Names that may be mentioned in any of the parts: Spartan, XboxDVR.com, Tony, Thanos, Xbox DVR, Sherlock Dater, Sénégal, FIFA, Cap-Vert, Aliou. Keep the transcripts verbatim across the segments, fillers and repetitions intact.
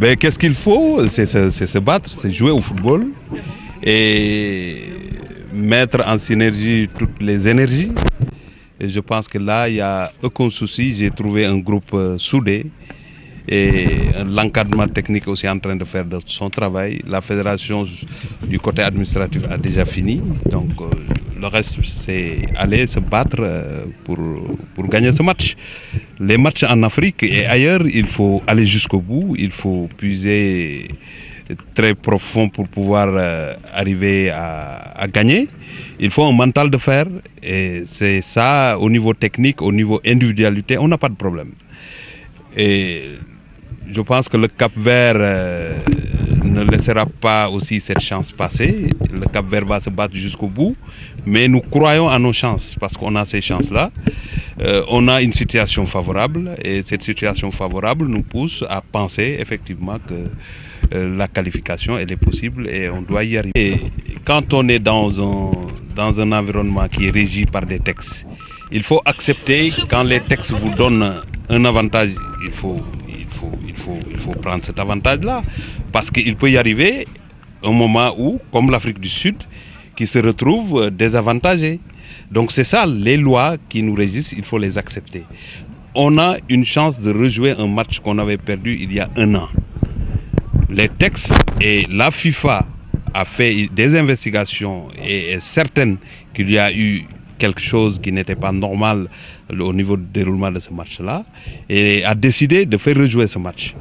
Ben, qu'est-ce qu'il faut? C'est se battre, c'est jouer au football et mettre en synergie toutes les énergies. Et je pense que là, il n'y a aucun souci. J'ai trouvé un groupe euh, soudé et l'encadrement technique aussi en train de faire de son travail. La fédération du côté administratif a déjà fini. Donc euh, le reste, c'est aller se battre euh, pour, pour gagner ce match. Les matchs en Afrique et ailleurs, il faut aller jusqu'au bout. Il faut puiser très profond pour pouvoir euh, arriver à, à gagner. Il faut un mental de fer et c'est ça au niveau technique, au niveau individualité, on n'a pas de problème. Et je pense que le Cap-Vert euh, ne laissera pas aussi cette chance passer. Le Cap-Vert va se battre jusqu'au bout, mais nous croyons à nos chances parce qu'on a ces chances-là. Euh, on a une situation favorable et cette situation favorable nous pousse à penser effectivement que euh, la qualification elle est possible et on doit y arriver. Et quand on est dans un, dans un environnement qui est régi par des textes, il faut accepter quand les textes vous donnent un avantage, il faut, il faut, il faut, il faut prendre cet avantage-là parce qu'il peut y arriver un moment où, comme l'Afrique du Sud, qui se retrouve désavantagée. Donc c'est ça, les lois qui nous régissent, il faut les accepter. On a une chance de rejouer un match qu'on avait perdu il y a un an. Les textes et la FIFA a fait des investigations et est certaine qu'il y a eu quelque chose qui n'était pas normal au niveau du déroulement de ce match-là et a décidé de faire rejouer ce match.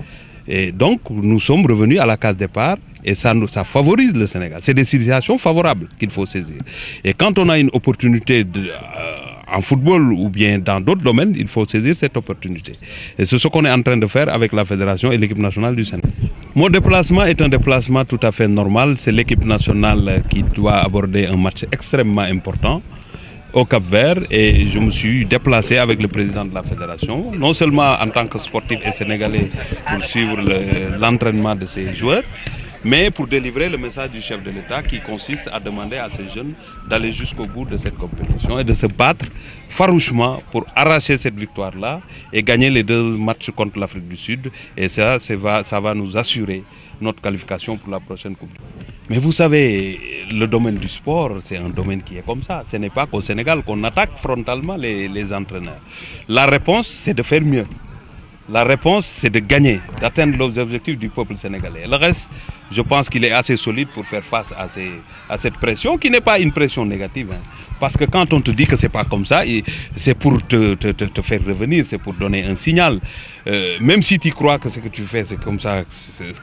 Et donc nous sommes revenus à la case départ et ça, nous, ça favorise le Sénégal. C'est des situations favorables qu'il faut saisir. Et quand on a une opportunité de, euh, en football ou bien dans d'autres domaines, il faut saisir cette opportunité. Et c'est ce qu'on est en train de faire avec la Fédération et l'équipe nationale du Sénégal. Mon déplacement est un déplacement tout à fait normal. C'est l'équipe nationale qui doit aborder un match extrêmement important au Cap-Vert et je me suis déplacé avec le président de la fédération, non seulement en tant que sportif et sénégalais pour suivre l'entraînement le, de ces joueurs, mais pour délivrer le message du chef de l'État qui consiste à demander à ces jeunes d'aller jusqu'au bout de cette compétition et de se battre farouchement pour arracher cette victoire-là et gagner les deux matchs contre l'Afrique du Sud et ça, ça, va, ça va nous assurer notre qualification pour la prochaine Coupe du Monde. Mais vous savez, le domaine du sport, c'est un domaine qui est comme ça. Ce n'est pas qu'au Sénégal qu'on attaque frontalement les, les entraîneurs. La réponse, c'est de faire mieux. La réponse, c'est de gagner, d'atteindre les objectifs du peuple sénégalais. Le reste, je pense qu'il est assez solide pour faire face à, ces, à cette pression, qui n'est pas une pression négative. Hein. Parce que quand on te dit que ce n'est pas comme ça, c'est pour te, te, te, te faire revenir, c'est pour donner un signal. Euh, même si tu crois que ce que tu fais, c'est comme ça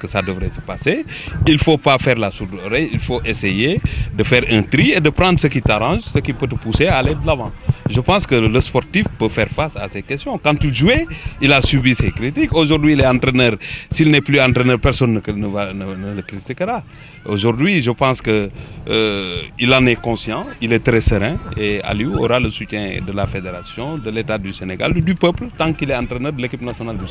que ça devrait se passer, il ne faut pas faire la sourde oreille, il faut essayer de faire un tri et de prendre ce qui t'arrange, ce qui peut te pousser à aller de l'avant. Je pense que le sportif peut faire face à ces questions. Quand il jouait, il a subi ces critiques. Aujourd'hui, il est entraîneur. S'il n'est plus entraîneur, personne ne, ne, va, ne, ne le critiquera. Aujourd'hui, je pense qu'il euh, en est conscient, il est très serein et Aliou aura le soutien de la fédération, de l'État du Sénégal, du peuple, tant qu'il est entraîneur de l'équipe nationale du Sénégal.